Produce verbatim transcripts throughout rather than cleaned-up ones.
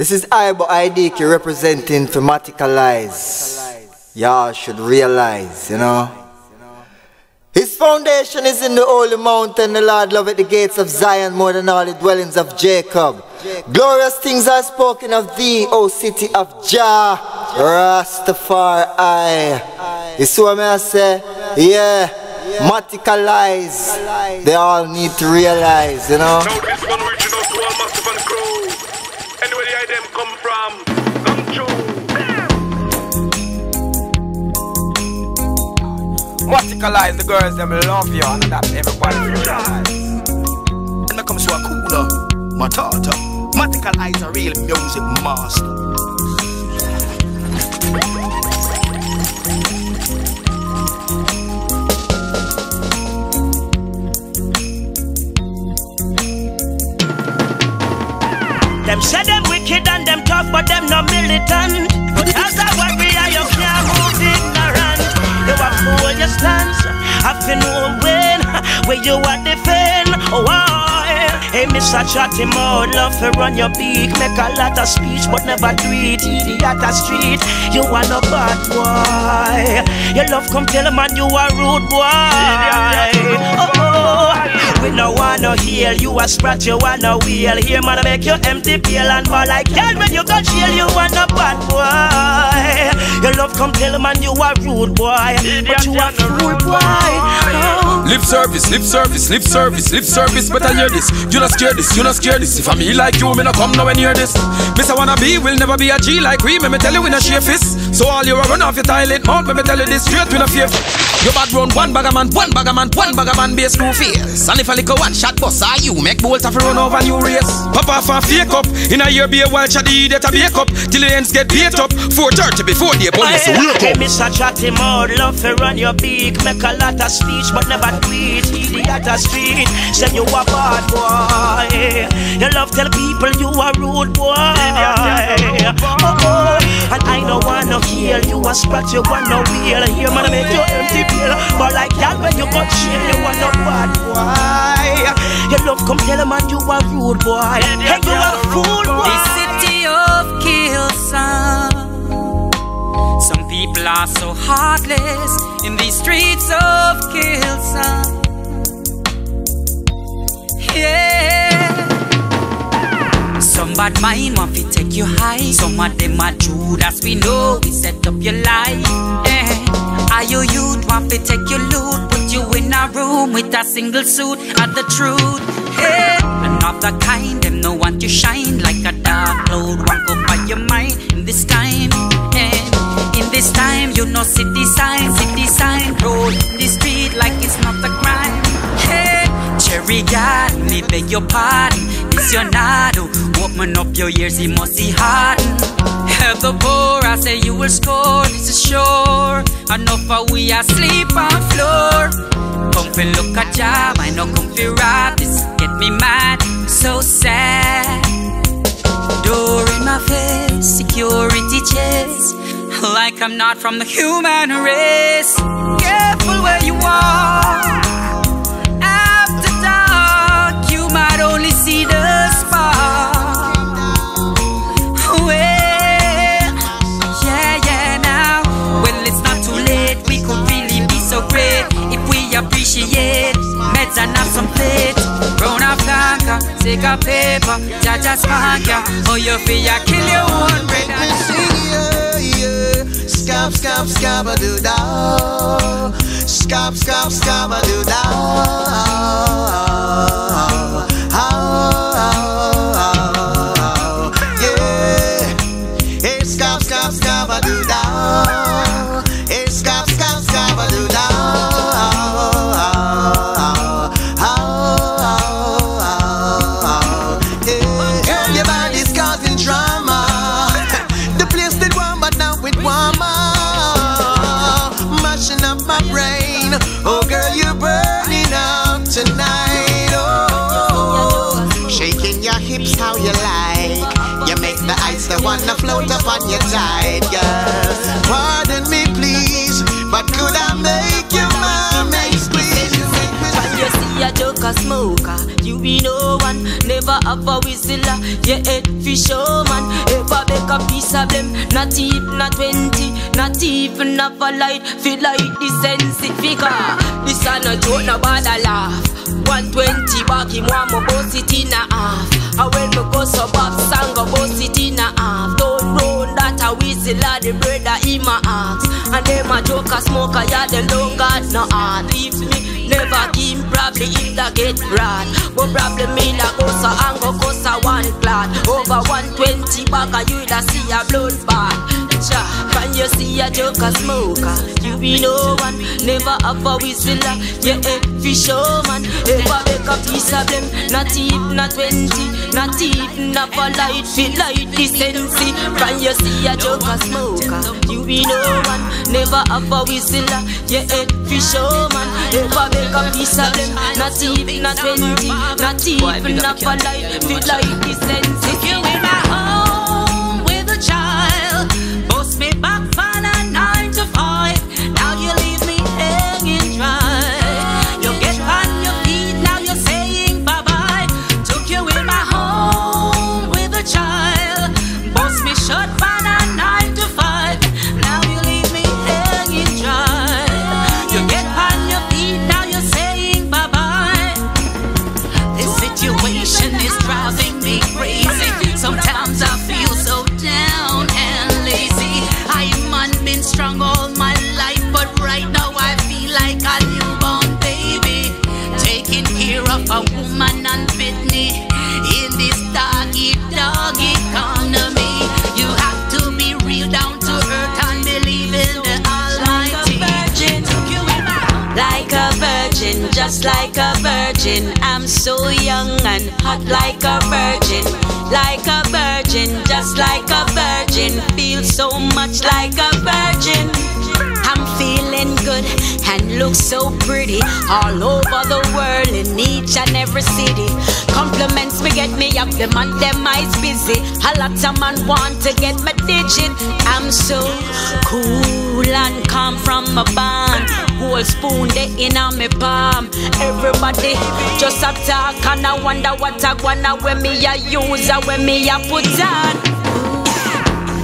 This is Ibo Idiki representing for Maticalise. Y'all should realize, you know. His foundation is in the holy mountain. The Lord loveth the gates of Zion more than all the dwellings of Jacob. Glorious things are spoken of thee, O city of Jah, Rastafari. You see what I say? Yeah, Maticalise. They all need to realize, you know. Anywhere the idea come from, come true. Maticalise, the girls, them love you, and that's everybody realize. And I come to a cooler, my daughter. Maticalise a real music master. Them say them wicked and them tough, but them no militant. But as a warrior, you can't move ignorant. You have to hold your stance, have to know when, where you are defend. Oh, oh, hey, Mister Chatty Mode, love to run your beak, make a lot of speech, but never do it. Idiot a street, you are no bad boy. Your love come tell him and you are rude boy. Oh, oh. We no wanna heal, you a sprat, you wanna wheel. Here man I make you empty peel and ball like hell. When you got chill, you want a bad boy. Your love come tell man you a rude boy, but you a fool boy. Oh. Lip service, lip service, lip service, lip service. Better hear this, you not scared this, you not scared this. If I'm me like you, me no come nowhere near this. Miss I wanna be, will never be a G like we. Me me tell you we no share fist. So all you a run off your toilet mouth, me me tell you this straight, we no fear. You bad run one bag a man, one bag a man, one bag a man, base no fears. And if a little one shot boss, are you make bolt off run over new race? Pop off and fake up, in a year be a while chat the idiot a bake up, till the ends get beat up, four thirty before the police wake up. Hey, Mister Chatty Mode, love to run your beak, make a lot of speech, but never tweet, idiot a street, say you a bad boy. You love tell people you a rude boy. Oh, oh, and I no wanna heal, you a sprat, you wanna wheel, here man I make you empty pill, but like that when you got chill, you want a bad boy. Your love come tell a man you are rude boy, and hey, you are fool boy. The city of Kilsan. Some people are so heartless in the streets of Kilsan. Yeah. Some bad mind want to take you high. Some of them are Judas, we know we set up your life. Yeah. Are you youth want to take your loot? You in a room with a single suit of the truth, hey. And of the kind, them no want you shine like a dark cloud, walk up on your mind. In this time, hey. In this time, you know city sign, city sign, roll in the street like it's not a crime, hey. Cherry God, me beg your pardon, this your nado, open up your ears, it must be hard. Help the poor, I say you will score, this is sure. Enough of we are sleep on floor. Come fi look at Jah, I know come fi rap. This get me mad, so sad. Door in my face, security chase, like I'm not from the human race. Careful where you are. After dark, you might only see the spark. Appreciate, meds and have some plate. Brown of Lanka, take a paper, judge a smack ya. Oh, you feel ya kill your own bread and shit. Scab, scab, scab a do da. Scab, scab, scab a do da. Yeah. Hey, scab, scab, scab a do da. Hey, scab, scab, scab a do da. Oh girl, you're burning up tonight. Oh, shaking your hips how you like. You make the ice that wanna float up on your tide, girl. Pardon me please, but could I make your mind explain? When you see a joker smoker, you be no one. Never have a whistler, your head fish, oh man. a piece of them. Not even a twenty, not even a light. Feel like the sensifica. This a no joke, no bother laugh. one twenty back him want my boss it in a half. And when me go so back sang a boss it in a half. Don't run that a whistle a the brother in my axe. And them a joke a smoker, yeah them don't got no heart. Leave me, never give him probably if that get brat. But probably me la go so and go go so one clot. Over one twenty back a you da see a blood bath. Can you see a joker smoker? You be no one, never have a whistle. Yeah, every showman, ever make a piece of them. Not even a twenty, not even a light. Feel like decency. Can you see a joker smoker? You be no one, never have a whistle. Yeah, every showman, ever make a piece of them. Not even a twenty, not even a light. Feel like decency. You in my home with a child. Me back for a nine to five. Now you leave me hanging dry. You get on your feet, now you're saying bye bye. Took you in my home with a child. Boss me shut for a nine to five. Now you leave me hanging dry. You get on your feet, now you're saying bye bye. This situation is driving me crazy. Sometimes I feel so down and lazy. I've man been strong all my life, but right now I feel like a newborn baby, taking care of a woman unfit me in this doggy dog economy. You have to be real, down to earth, and believe in the Almighty. Like a virgin, just like a virgin. I'm so young and hot like a virgin. Like a virgin, just like a virgin. Feel so much like a virgin. I'm feeling good and look so pretty. All over the world in each and every city. Compliments me get me up, them and them eyes busy. A lot of man want to get my digit. I'm so cool and calm from my barn. Whole spoon they in on me palm. Everybody just a talk and I wonder what I wanna when me a use and when me a put on.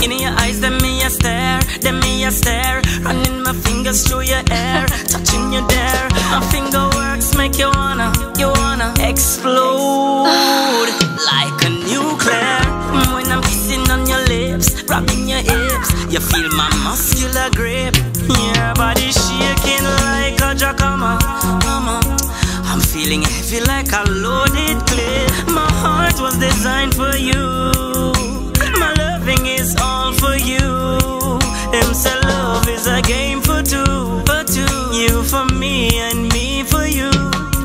In your eyes, then me a stare, then me a stare. Running my fingers through your hair, touching you there. My finger works make you wanna, you wanna explode like a nuclear. When I'm kissing on your lips, rubbing your hips, you feel my muscular grip. Your body shaking like a jacama. I'm feeling heavy like a loaded clip. My heart was designed for you. Is all for you. Them say love is a game for two, for two. You for me and me for you.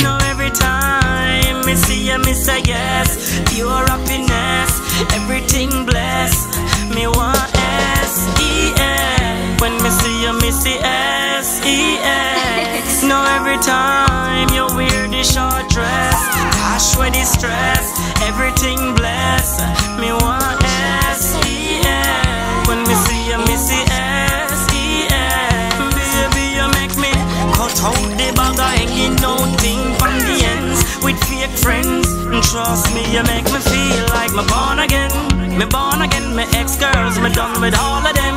Now every time me see you, me say yes. Pure happiness, everything blessed. Me want S E S. When me see you, me see S E S. Now every time you wear this short dress, cash with this stress, everything blessed. Me want S E S. When me see you, me see S E S. Baby, you make me cut out the bag of hanging down thing from the ends with fake friends. Trust me, you make me feel like me born again. Me born again, me ex-girls, me done with all of them.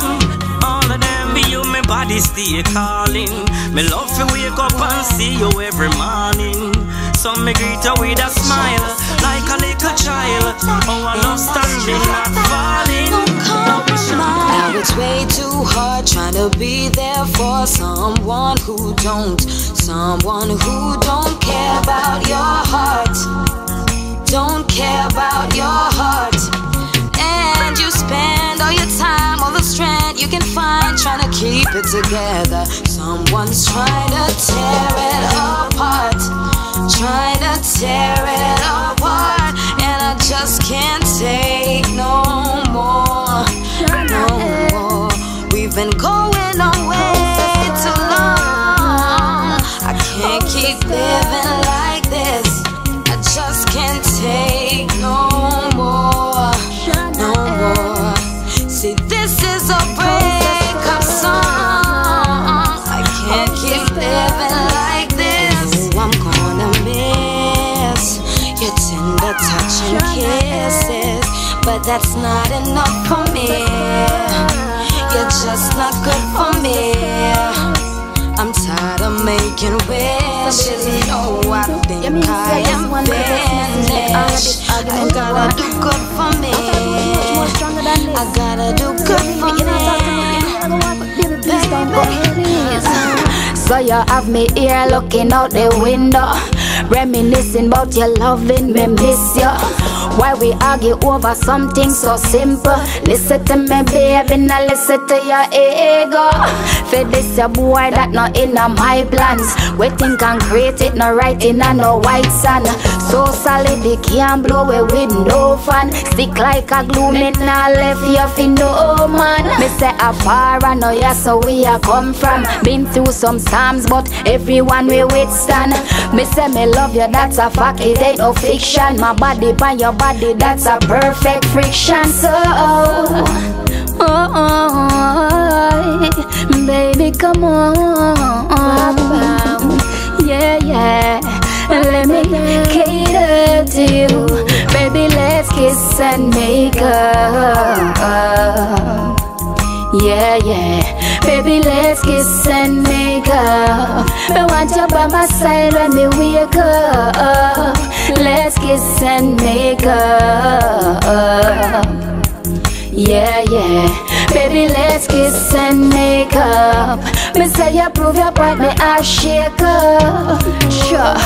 All of them, be you, me body still calling. Me love to wake up and see you every morning. So me greet you with a smile, like a little child. Oh, I love standing, not falling. Now it's way too hard trying to be there for someone who don't, someone who don't care about your heart, don't care about your heart. And you spend all your time, all the strength you can find trying to keep it together. Someone's trying to tear it apart. Trying to tear it apart, and I just can't take no more, no more. We've been going on way too long. I can't keep living like this. I just can't take no more, no more. See, this is a breakup song. I can't keep living like this. I'm gonna your tender touch and kisses, but that's not enough for me. You're just not good for me. I'm tired of making wishes. Oh, I think I am finished. I gotta do good for me. I gotta do good for me. So you have me here looking out the window, reminiscing about your loving me, miss you. Why we argue over something so simple? Listen to me, baby, now listen to your ego. For this your boy that not in on my plans. We think and create it, no writing and no white sand. So solid, it can't blow away with no fan. Stick like a glue, me now left you for no man. Me say afar and no yes, so we are come from. Been through some storms, but everyone we withstand. Me say me love you, that's a fact, it ain't no fiction. My body by your body, that's a perfect friction. So, oh, oh, oh, oh, baby, come on. Yeah, yeah, let me cater to you. Baby, let's kiss and make up. Yeah, yeah, baby, let's kiss and make up. I want you by my side when we wake up. Let's kiss and make up. Yeah, yeah, baby, let's kiss and make up. Me say you prove your part, me I shake up. Sure,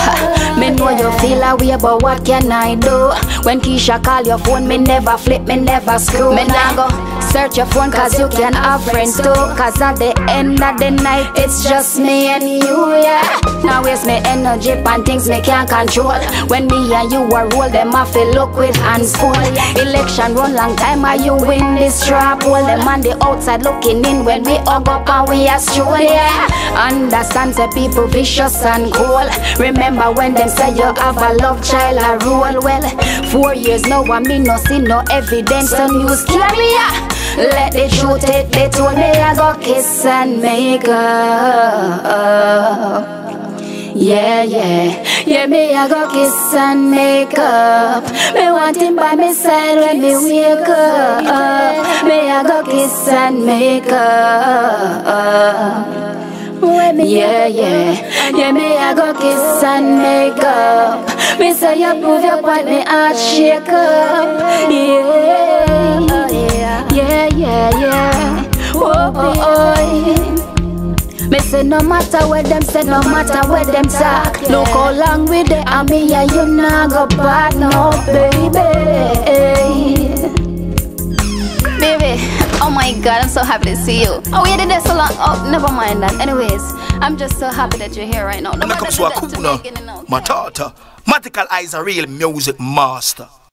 me know you feel away, but what can I do? When Keisha call your phone, me never flip, me never screw. Me nah go search your phone, cause, cause you can have friends too. Cause at the end of the night, it's just me and you, yeah. Now waste me energy and things me can't control. When me and you are roll, them I feel look with hands full. Election run long time, are you in this trap hole? Them on the outside looking in when we hug up and we are sure, yeah. Understand the people vicious and cool. Remember when them say you have a love child, I rule well. Four years now, I mean no see no evidence on you, scary, yeah. Let the truth take the toll, me I go kiss and make up. Yeah, yeah, yeah, me I go kiss and make up. Me want him by my side when me wake up. Me I go kiss and make up. Yeah, yeah, yeah, me I go kiss and make up. Me say you prove your point, me heart shake up. Yeah, yeah, yeah, yeah. Oh, oh, oh. Me say no matter where them say, no matter where them talk. Look how long with the army, yeah, you nah go back, no, baby. Baby, oh my God, I'm so happy to see you. Oh, we did that so long. Oh, never mind that. Anyways, I'm just so happy that you're here right now. No matter what, Matata, Maticalise a real music master.